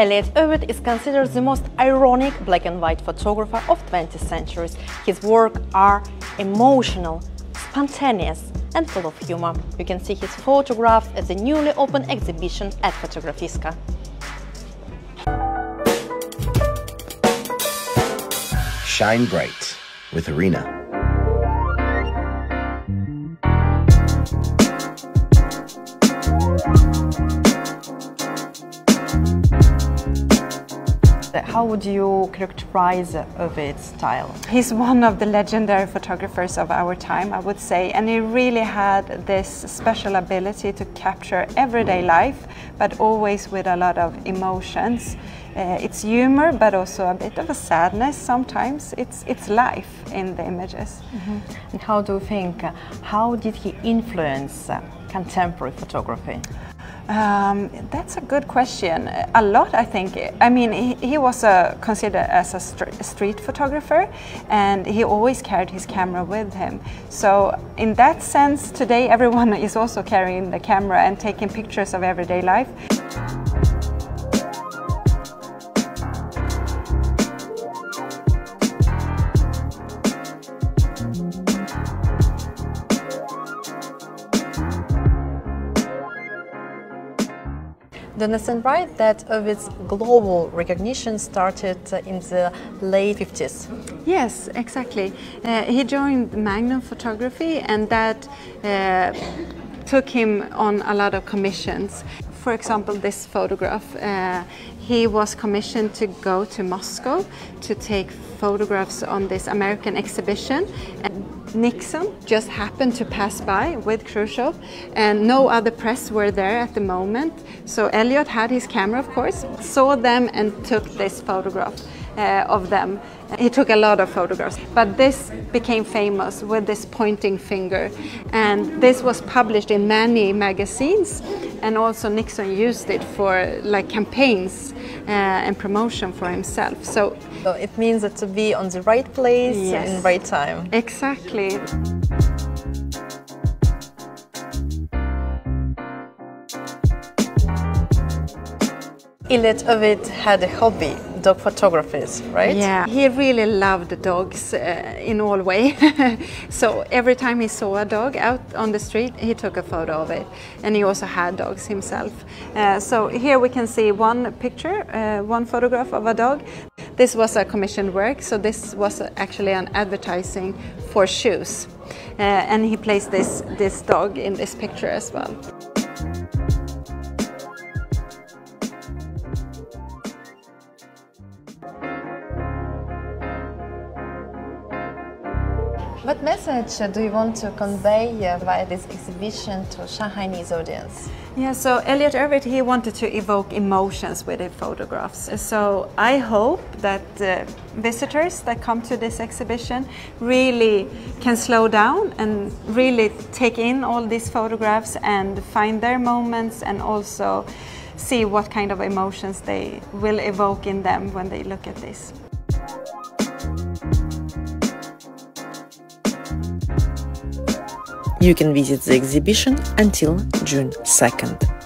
Elliott Erwitt is considered the most ironic black and white photographer of 20th century. His works are emotional, spontaneous and full of humor. You can see his photographs at the newly opened exhibition at Fotografiska. Shine bright with Arina. How would you characterize Erwitt's style? He's one of the legendary photographers of our time, I would say, and he really had this special ability to capture everyday life, but always with a lot of emotions. It's humor, but also a bit of a sadness sometimes. It's life in the images. Mm-hmm. And how do you think, how did he influence contemporary photography? That's a good question. A lot, I think. I mean, he was considered as a street photographer, and he always carried his camera with him. So in that sense, today everyone is also carrying the camera and taking pictures of everyday life. Don't I understand right that Erwitt's global recognition started in the late 50s? Yes, exactly. He joined Magnum Photography, and that took him on a lot of commissions. For example, this photograph. He was commissioned to go to Moscow to take photographs on this American exhibition. Nixon just happened to pass by with Khrushchev, and no other press were there at the moment. So Elliott had his camera, of course, saw them and took this photograph of them. He took a lot of photographs, but this became famous with this pointing finger, and this was published in many magazines, and also Nixon used it for like campaigns and promotion for himself. So it means that to be on the right place, yes, in the right time. Exactly. Elliott Erwitt had a hobby, dog photography, right? Yeah, he really loved dogs in all ways. So every time he saw a dog out on the street, he took a photo of it. And he also had dogs himself. So here we can see one picture, one photograph of a dog. This was a commissioned work, so this was actually an advertising for shoes. And he placed this dog in this picture as well. What message do you want to convey via this exhibition to Shanghainese audience? Yeah, so Elliott Erwitt, he wanted to evoke emotions with his photographs. So I hope that visitors that come to this exhibition really can slow down and really take in all these photographs and find their moments, and also see what kind of emotions they will evoke in them when they look at this. You can visit the exhibition until June 2nd.